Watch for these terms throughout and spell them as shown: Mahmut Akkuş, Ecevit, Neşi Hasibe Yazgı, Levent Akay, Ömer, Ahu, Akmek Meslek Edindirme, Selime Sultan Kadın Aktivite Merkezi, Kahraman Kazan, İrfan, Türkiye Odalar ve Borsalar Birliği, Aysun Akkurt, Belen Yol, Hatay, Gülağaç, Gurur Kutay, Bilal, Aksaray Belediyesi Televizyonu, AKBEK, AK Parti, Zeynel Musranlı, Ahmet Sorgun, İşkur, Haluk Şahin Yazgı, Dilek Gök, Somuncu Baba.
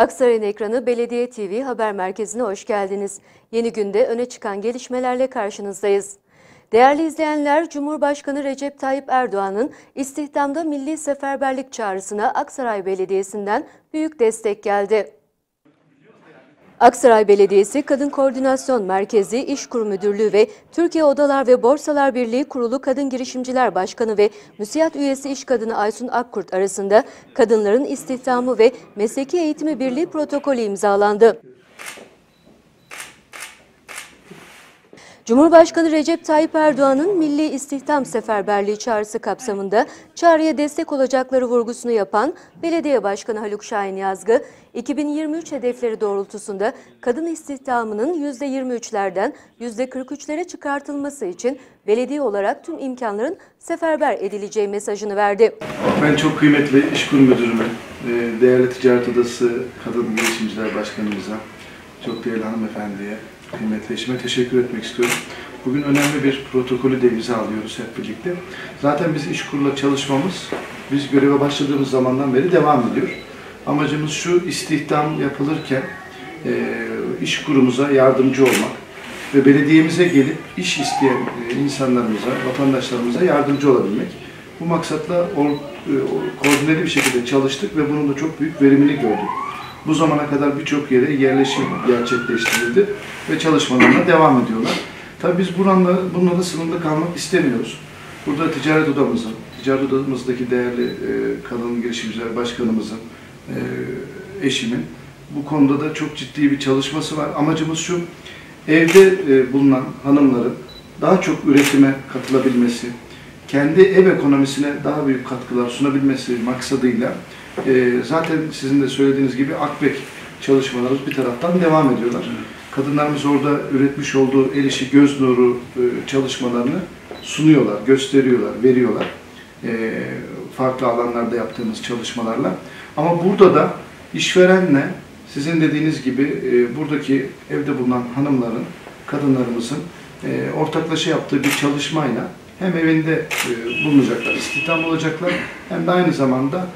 Aksaray'ın ekranı Belediye TV Haber Merkezi'ne hoş geldiniz. Yeni günde öne çıkan gelişmelerle karşınızdayız. Değerli izleyenler, Cumhurbaşkanı Recep Tayyip Erdoğan'ın istihdamda milli seferberlik çağrısına Aksaray Belediyesi'nden büyük destek geldi. Aksaray Belediyesi Kadın Koordinasyon Merkezi, İşkur Müdürlüğü ve Türkiye Odalar ve Borsalar Birliği Kurulu Kadın Girişimciler Başkanı ve müsiyat üyesi iş kadını Aysun Akkurt arasında Kadınların İstihdamı ve Mesleki Eğitimi Birliği protokolü imzalandı. Cumhurbaşkanı Recep Tayyip Erdoğan'ın Milli İstihdam Seferberliği çağrısı kapsamında çağrıya destek olacakları vurgusunu yapan Belediye Başkanı Haluk Şahin Yazgı, 2023 hedefleri doğrultusunda kadın istihdamının %23'lerden %43'lere çıkartılması için belediye olarak tüm imkanların seferber edileceği mesajını verdi. Ben çok kıymetli İşkur Müdürüme, değerli Ticaret Odası Kadın Girişimciler Başkanımıza, çok değerli hanımefendiye, kıymetli eşime teşekkür etmek istiyorum. Bugün önemli bir protokolü de imza alıyoruz hep birlikte. Zaten biz İşkur'la çalışmamız, biz göreve başladığımız zamandan beri devam ediyor. Amacımız şu, istihdam yapılırken İşkur'umuza yardımcı olmak ve belediyemize gelip iş isteyen insanlarımıza, vatandaşlarımıza yardımcı olabilmek. Bu maksatla koordineli bir şekilde çalıştık ve bunun da çok büyük verimini gördük. Bu zamana kadar birçok yere yerleşim gerçekleştirildi ve çalışmalarına devam ediyorlar. Tabii biz bununla da sınırlı kalmak istemiyoruz. Burada ticaret odamızdaki değerli kadın girişimciler başkanımızın, eşimin bu konuda da çok ciddi bir çalışması var. Amacımız şu, evde bulunan hanımların daha çok üretime katılabilmesi, kendi ev ekonomisine daha büyük katkılar sunabilmesi maksadıyla zaten sizin de söylediğiniz gibi AKBEK çalışmalarımız bir taraftan devam ediyorlar. Kadınlarımız orada üretmiş olduğu el işi, göz nuru çalışmalarını sunuyorlar, gösteriyorlar, veriyorlar. Farklı alanlarda yaptığımız çalışmalarla. Ama burada da işverenle sizin dediğiniz gibi buradaki evde bulunan hanımların, kadınlarımızın ortaklaşa yaptığı bir çalışmayla hem evinde bulunacaklar, istihdam olacaklar hem de aynı zamanda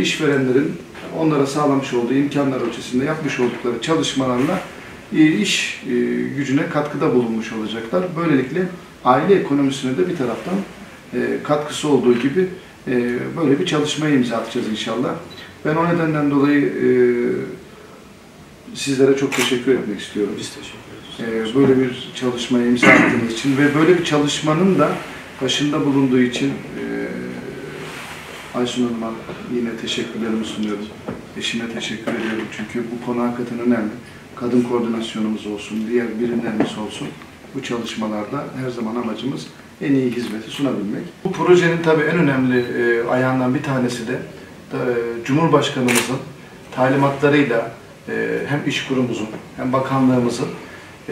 işverenlerin onlara sağlamış olduğu imkanlar ölçüsünde yapmış oldukları çalışmalarla iş gücüne katkıda bulunmuş olacaklar. Böylelikle aile ekonomisine de bir taraftan katkısı olduğu gibi böyle bir çalışmaya imza atacağız inşallah. Ben o nedenden dolayı sizlere çok teşekkür etmek istiyorum. Biz teşekkür ederiz. Böyle bir çalışmaya imza attığınız için ve böyle bir çalışmanın da başında bulunduğu için Aysun Hanım'a yine teşekkürlerimi sunuyorum. Eşime teşekkür ediyorum çünkü bu konu hakikaten önemli. Kadın koordinasyonumuz olsun, diğer birimlerimiz olsun. Bu çalışmalarda her zaman amacımız en iyi hizmeti sunabilmek. Bu projenin tabii en önemli ayağından bir tanesi de Cumhurbaşkanımızın talimatlarıyla hem iş kurumumuzun hem bakanlığımızın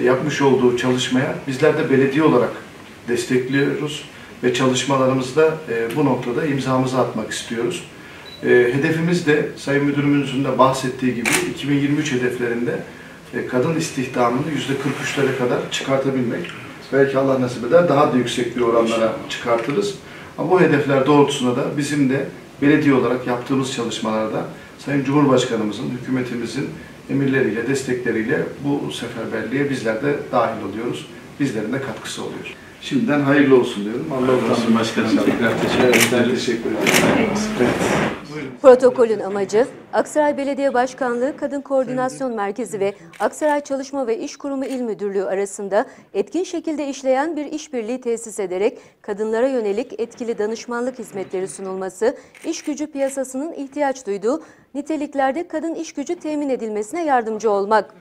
yapmış olduğu çalışmaya bizler de belediye olarak destekliyoruz. Ve çalışmalarımızda bu noktada imzamızı atmak istiyoruz. Hedefimiz de Sayın Müdürümüzün de bahsettiği gibi 2023 hedeflerinde kadın istihdamını %43'lere kadar çıkartabilmek. Evet. Belki Allah nasip eder daha da yüksek bir oranlara çıkartırız. Ama bu hedefler doğrultusunda da bizim de belediye olarak yaptığımız çalışmalarda Sayın Cumhurbaşkanımızın, hükümetimizin emirleriyle, destekleriyle bu seferberliğe bizler de dahil oluyoruz. Bizlerin de katkısı oluyor. Şimdiden hayırlı olsun diyorum. Allah olsun başkanım. Tekrar teşekkür ederim. Evet. Protokolün amacı Aksaray Belediye Başkanlığı Kadın Koordinasyon Merkezi ve Aksaray Çalışma ve İş Kurumu İl Müdürlüğü arasında etkin şekilde işleyen bir işbirliği tesis ederek kadınlara yönelik etkili danışmanlık hizmetleri sunulması, iş gücü piyasasının ihtiyaç duyduğu niteliklerde kadın iş gücü temin edilmesine yardımcı olmak.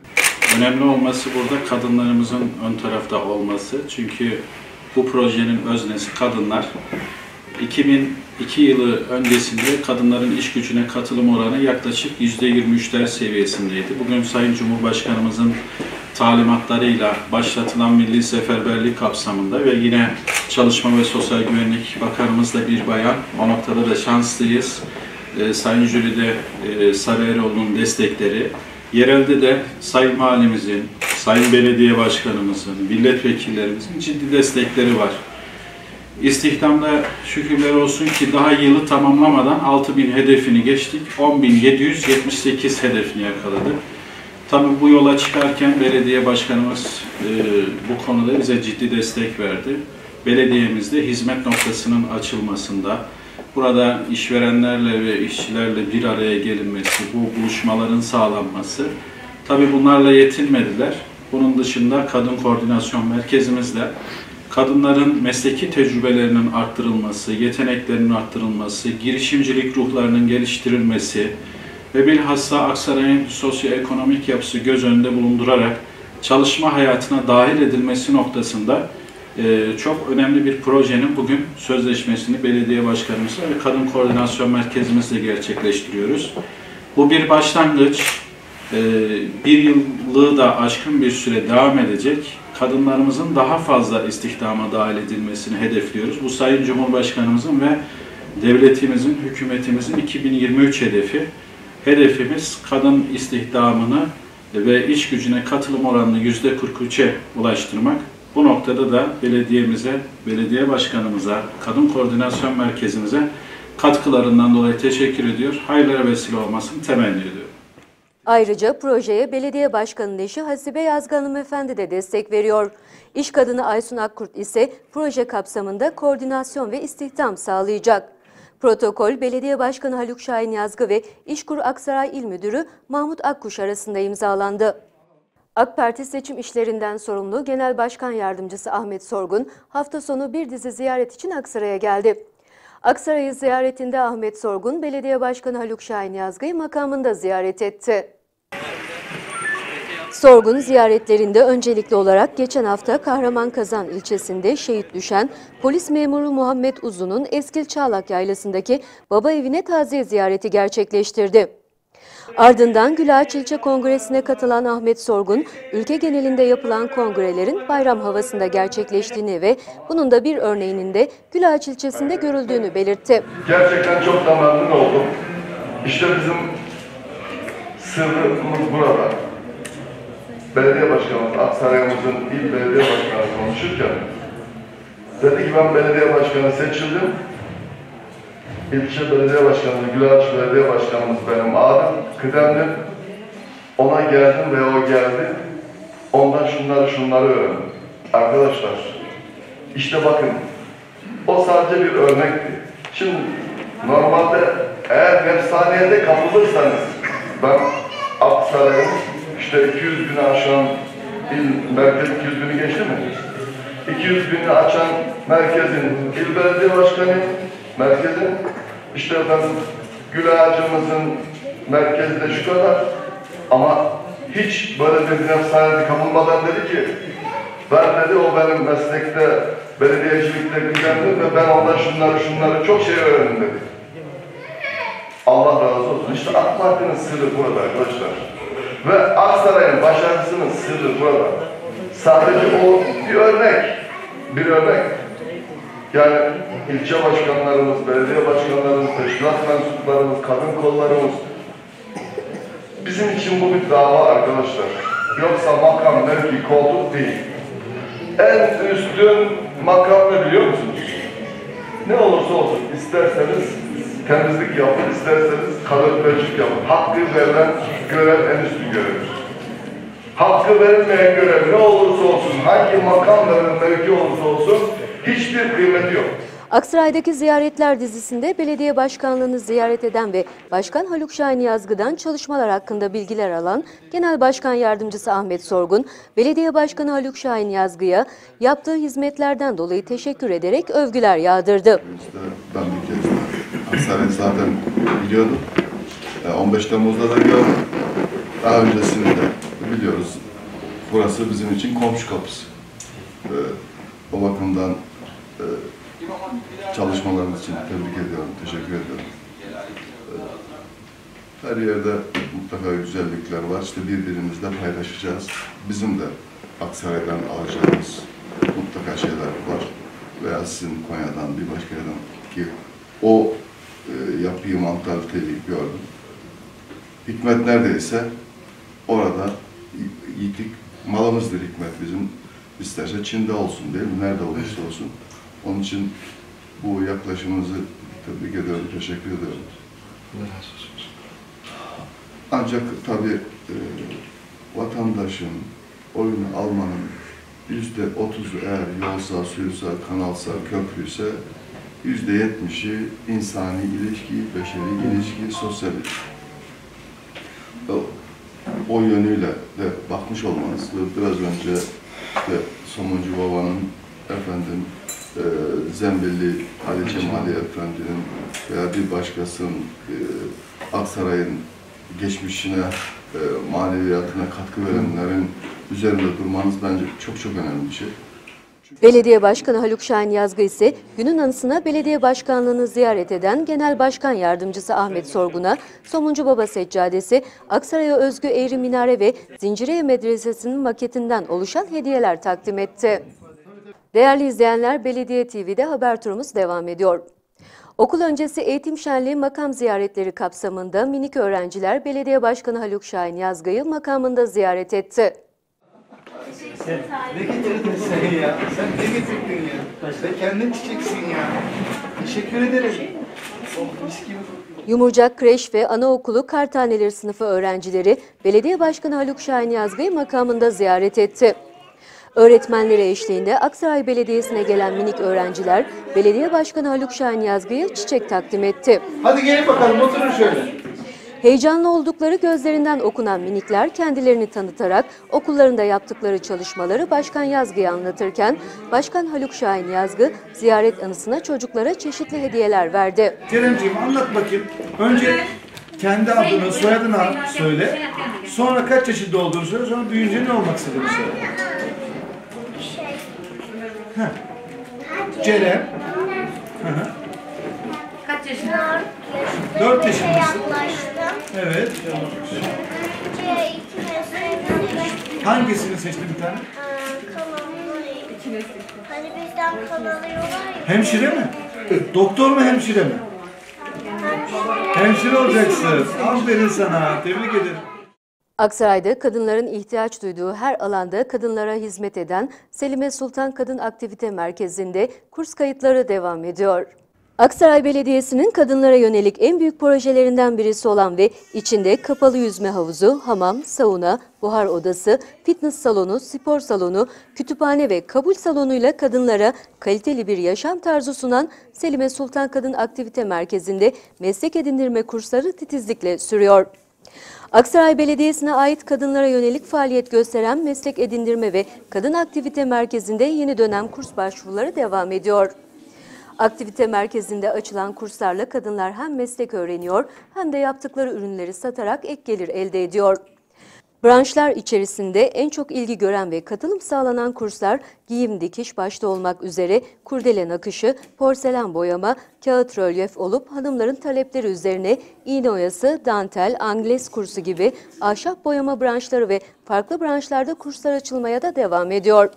Önemli olması burada kadınlarımızın ön tarafta olması. Çünkü bu projenin öznesi kadınlar. 2002 yılı öncesinde kadınların iş gücüne katılım oranı yaklaşık %23'ler seviyesindeydi. Bugün Sayın Cumhurbaşkanımızın talimatlarıyla başlatılan milli seferberlik kapsamında ve yine Çalışma ve Sosyal Güvenlik Bakanımızla bir bayan, o noktada da şanslıyız. Sayın Jülide Sarıeroğlu'nun destekleri, yerelde de Sayın Valimizin, Sayın Belediye Başkanımızın, milletvekillerimizin ciddi destekleri var. İstihdamda şükürler olsun ki daha yılı tamamlamadan 6.000 hedefini geçtik. 10.778 hedefini yakaladık. Tabii bu yola çıkarken belediye başkanımız bu konuda bize ciddi destek verdi. Belediyemizde hizmet noktasının açılmasında, burada işverenlerle ve işçilerle bir araya gelinmesi, bu buluşmaların sağlanması. Tabii bunlarla yetinmediler. Bunun dışında kadın koordinasyon merkezimizde kadınların mesleki tecrübelerinin arttırılması, yeteneklerinin arttırılması, girişimcilik ruhlarının geliştirilmesi ve bilhassa Aksaray'ın sosyoekonomik yapısı göz önünde bulundurarak çalışma hayatına dahil edilmesi noktasında çok önemli bir projenin bugün sözleşmesini belediye başkanımızla ve kadın koordinasyon merkezimizle gerçekleştiriyoruz. Bu bir başlangıç. Bir yıllığı da aşkın bir süre devam edecek. Kadınlarımızın daha fazla istihdama dahil edilmesini hedefliyoruz. Bu Sayın Cumhurbaşkanımızın ve devletimizin, hükümetimizin 2023 hedefi. Hedefimiz kadın istihdamını ve iş gücüne katılım oranını %43'e ulaştırmak. Bu noktada da belediyemize, belediye başkanımıza, kadın koordinasyon merkezimize katkılarından dolayı teşekkür ediyor. Hayırlara vesile olmasını temenni ediyorum. Ayrıca projeye Belediye Başkanı Neşi Hasibe Yazgı Hanımefendi de destek veriyor. İş kadını Aysun Akkurt ise proje kapsamında koordinasyon ve istihdam sağlayacak. Protokol Belediye Başkanı Haluk Şahin Yazgı ve İşkur Aksaray İl Müdürü Mahmut Akkuş arasında imzalandı. AK Parti seçim işlerinden sorumlu Genel Başkan Yardımcısı Ahmet Sorgun hafta sonu bir dizi ziyaret için Aksaray'a geldi. Aksaray'ı ziyaretinde Ahmet Sorgun, Belediye Başkanı Haluk Şahin Yazgı'yı makamında ziyaret etti. Sorgun ziyaretlerinde öncelikli olarak geçen hafta Kahraman Kazan ilçesinde şehit düşen polis memuru Muhammed Uzun'un Eskil Çağlak Yaylası'ndaki baba evine taziye ziyareti gerçekleştirdi. Ardından Gülağaç İlçe Kongresi'ne katılan Ahmet Sorgun, ülke genelinde yapılan kongrelerin bayram havasında gerçekleştiğini ve bunun da bir örneğinin de Gülağaç ilçesinde görüldüğünü belirtti. Gerçekten çok da memnun oldum. İşte bizim sırrımız burada. Belediye başkanımız, Aksaray'ımızın il belediye başkanı konuşurken dedi ki ben belediye başkanı seçildim. İlçe Belediye Başkanımız, Gülağaç Belediye Başkanımız benim adım, kıdemdim. Ona geldim ve o geldi. Ondan şunları öğrendim. Arkadaşlar, işte bakın, o sadece bir örnekti. Şimdi normalde eğer efsaniyede kapılırsanız, ben Aksaray'ın işte 200 bini aşan il merkez 200 bini geçti mi? 200 bini açan merkezin il belediye başkanı, merkezin, işte efendim gül ağacımızın merkezinde şu kadar ama hiç böyle bir nefsanede kapılmadan dedi ki ben dedi o benim meslekte belediyecilikte güvendim ve ben ondan şunları çok şey öğrendim dedi. Allah razı olsun. İşte AK Parti'nin sırrı burada arkadaşlar. Ve Aksaray'ın başarısının sırrı burada. Sadece o bir örnek. Yani ilçe başkanlarımız, belediye başkanlarımız, teşkilat mensuplarımız, kadın kollarımız bizim için bu bir dava arkadaşlar. Yoksa makam, mevki, koltuk değil. En üstün makam ne biliyor musunuz? Ne olursa olsun isterseniz temizlik yapın, isterseniz kalorifercilik yapın. Hakkı verilen görev en üstün görevdir. Hakkı verilmeyen görev ne olursa olsun, hangi makam ve mevki olursa olsun hiçbir kıymeti yok. Aksaray'daki ziyaretler dizisinde belediye başkanlığını ziyaret eden ve Başkan Haluk Şahin Yazgı'dan çalışmalar hakkında bilgiler alan Genel Başkan Yardımcısı Ahmet Sorgun, Belediye Başkanı Haluk Şahin Yazgı'ya yaptığı hizmetlerden dolayı teşekkür ederek övgüler yağdırdı. İşte ben bir kez Aksaray'ı zaten biliyordum. 15 Temmuz'da da gördüm. Daha öncesini de biliyoruz. Burası bizim için komşu kapısı. O bakımdan çalışmalarınız için tebrik ediyorum, teşekkür ediyorum. Her yerde mutlaka güzellikler var, işte birbirimizle paylaşacağız. Bizim de Aksaray'dan alacağımız mutlaka şeyler var. Veya sizin Konya'dan, bir başka yerden ki o yapıyı, mantaliteyi gördüm. Hikmet neredeyse orada yitik malımızdır hikmet bizim. İsterse Çin'de olsun değil mi? Nerede olursa olsun. Onun için bu yaklaşımınızı tebrik ediyorum, teşekkür ediyorum. Ancak tabii vatandaşın oyunu almanın %30'u eğer yolsa, suysa, kanalsa, köprüyse %70'i insani ilişki, beşeri ilişki, sosyal ilişki. O yönüyle de bakmış olmanız, biraz önce işte Somuncu Baba'nın, efendim, Zembilli Ali Cemali Efendi'nin veya bir başkasının Aksaray'ın geçmişine, maneviyatına katkı verenlerin üzerinde durmanız bence çok çok önemli bir şey. Belediye Başkanı Haluk Şahin Yazgı ise günün anısına belediye başkanlığını ziyaret eden Genel Başkan Yardımcısı Ahmet Sorgun'a Somuncu Baba Seccadesi, Aksaray'a özgü Eğri Minare ve Zinciriye Medresesi'nin maketinden oluşan hediyeler takdim etti. Değerli izleyenler, Belediye TV'de haber turumuz devam ediyor. Okul öncesi eğitim şenliği makam ziyaretleri kapsamında minik öğrenciler Belediye Başkanı Haluk Şahin Yazgı'yı makamında ziyaret etti. Ne getirdin sen ya? Sen ne getirdin ya? Sen kendin çiçeksin ya. Teşekkür ederim. Yumurcak Kreş ve Anaokulu Kartaneleri sınıfı öğrencileri Belediye Başkanı Haluk Şahin Yazgı'yı makamında ziyaret etti. Öğretmenlere eşliğinde Aksaray Belediyesi'ne gelen minik öğrenciler Belediye Başkanı Haluk Şahin Yazgı'ya çiçek takdim etti. Hadi gelin bakalım, oturun şöyle. Heyecanlı oldukları gözlerinden okunan minikler kendilerini tanıtarak okullarında yaptıkları çalışmaları Başkan Yazgı'ya anlatırken Başkan Haluk Şahin Yazgı ziyaret anısına çocuklara çeşitli hediyeler verdi. Keremciğim, anlat bakayım. Önce kendi adını, soyadını söyle. Sonra kaç çeşitli olduğunu söyle. Sonra büyüyünce ne olmak istediğini söyle. Ceren. Kaç yaşında? 4 yaşındasın. Evet. Hangisini seçtin bir tane? Kanalı. Hani bizden kanalı yola. Hemşire mi? Doktor mu, hemşire mi? Hemşire olacaksın. Aferin sana. Tebrik ederim. Aksaray'da kadınların ihtiyaç duyduğu her alanda kadınlara hizmet eden Selime Sultan Kadın Aktivite Merkezi'nde kurs kayıtları devam ediyor. Aksaray Belediyesi'nin kadınlara yönelik en büyük projelerinden birisi olan ve içinde kapalı yüzme havuzu, hamam, sauna, buhar odası, fitness salonu, spor salonu, kütüphane ve kabul salonuyla kadınlara kaliteli bir yaşam tarzı sunan Selime Sultan Kadın Aktivite Merkezi'nde meslek edindirme kursları titizlikle sürüyor. Aksaray Belediyesi'ne ait kadınlara yönelik faaliyet gösteren Meslek Edindirme ve Kadın Aktivite Merkezi'nde yeni dönem kurs başvuruları devam ediyor. Aktivite merkezinde açılan kurslarla kadınlar hem meslek öğreniyor hem de yaptıkları ürünleri satarak ek gelir elde ediyor. Branşlar içerisinde en çok ilgi gören ve katılım sağlanan kurslar giyim dikiş başta olmak üzere kurdele nakışı, porselen boyama, kağıt rölyef olup hanımların talepleri üzerine iğne oyası, dantel, angles kursu gibi ahşap boyama branşları ve farklı branşlarda kurslar açılmaya da devam ediyor.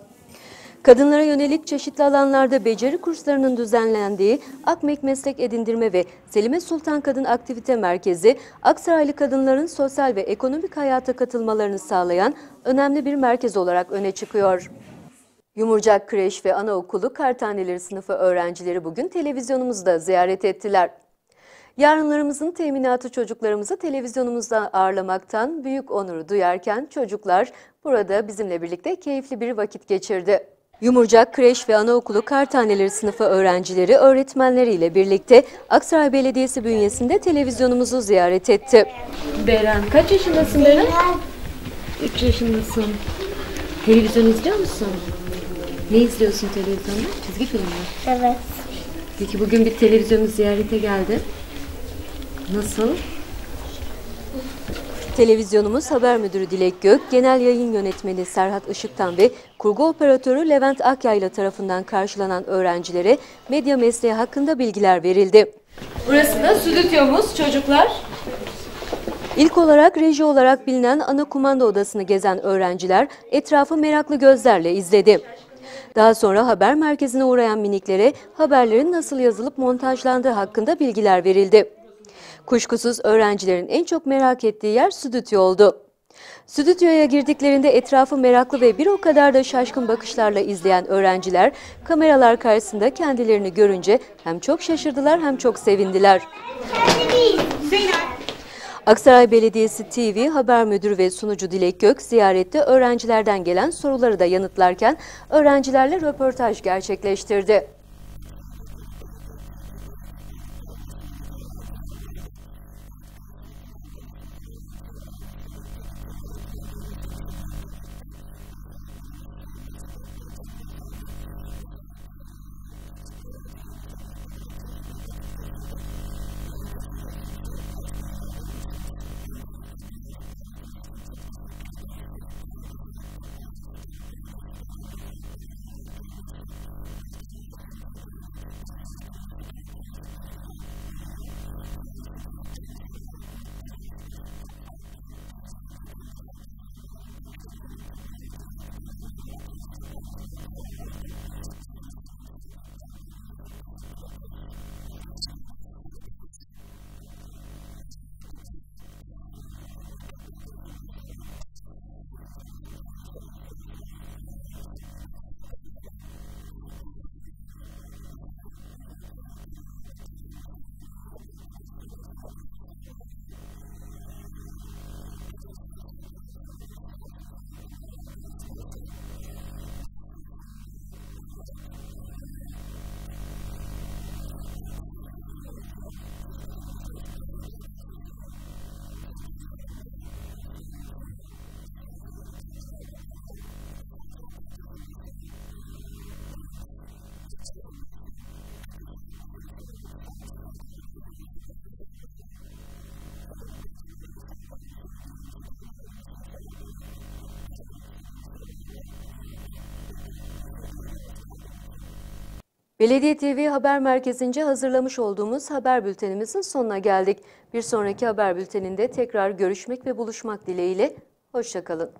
Kadınlara yönelik çeşitli alanlarda beceri kurslarının düzenlendiği Akmek Meslek Edindirme ve Selime Sultan Kadın Aktivite Merkezi, Aksaraylı kadınların sosyal ve ekonomik hayata katılmalarını sağlayan önemli bir merkez olarak öne çıkıyor. Yumurcak Kreş ve Anaokulu Kartaneleri sınıfı öğrencileri bugün televizyonumuzda ziyaret ettiler. Yarınlarımızın teminatı çocuklarımızı televizyonumuzda ağırlamaktan büyük onuru duyarken çocuklar burada bizimle birlikte keyifli bir vakit geçirdi. Yumurcak Kreş ve Anaokulu Kartaneleri sınıfı öğrencileri öğretmenleriyle birlikte Aksaray Belediyesi bünyesinde televizyonumuzu ziyaret etti. Beren, kaç yaşındasın Beren? 3 yaşındasın. Televizyon izliyor musun? Ne izliyorsun televizyonda? Çizgi film mi? Evet. Peki bugün bir televizyonu ziyarete geldi. Nasıl? Televizyonumuz Haber Müdürü Dilek Gök, Genel Yayın Yönetmeni Serhat Işık'tan ve Kurgu Operatörü Levent Akay ile tarafından karşılanan öğrencilere medya mesleği hakkında bilgiler verildi. Burası da stüdyomuz çocuklar. İlk olarak reji olarak bilinen ana kumanda odasını gezen öğrenciler etrafı meraklı gözlerle izledi. Daha sonra haber merkezine uğrayan miniklere haberlerin nasıl yazılıp montajlandığı hakkında bilgiler verildi. Kuşkusuz öğrencilerin en çok merak ettiği yer stüdyo oldu. Stüdyoya girdiklerinde etrafı meraklı ve bir o kadar da şaşkın bakışlarla izleyen öğrenciler kameralar karşısında kendilerini görünce hem çok şaşırdılar hem çok sevindiler. Aksaray Belediyesi TV Haber Müdürü ve sunucu Dilek Gök ziyarette öğrencilerden gelen soruları da yanıtlarken öğrencilerle röportaj gerçekleştirdi. Belediye TV Haber Merkezi'nce hazırlamış olduğumuz haber bültenimizin sonuna geldik. Bir sonraki haber bülteninde tekrar görüşmek ve buluşmak dileğiyle. Hoşça kalın.